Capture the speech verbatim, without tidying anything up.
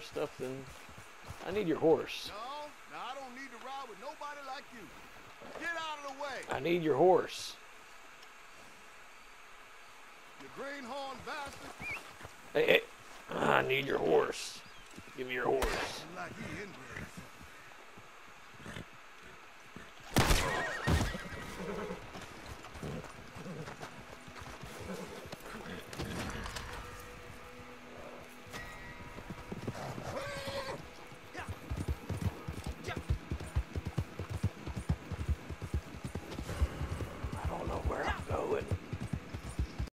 stuff, then I need your horse. No, no, I don't need to ride with nobody like you. Get out of the way. I need your horse. You greenhorn bastard. Hey, hey. I need your horse. Give me your horse. Like he inbred.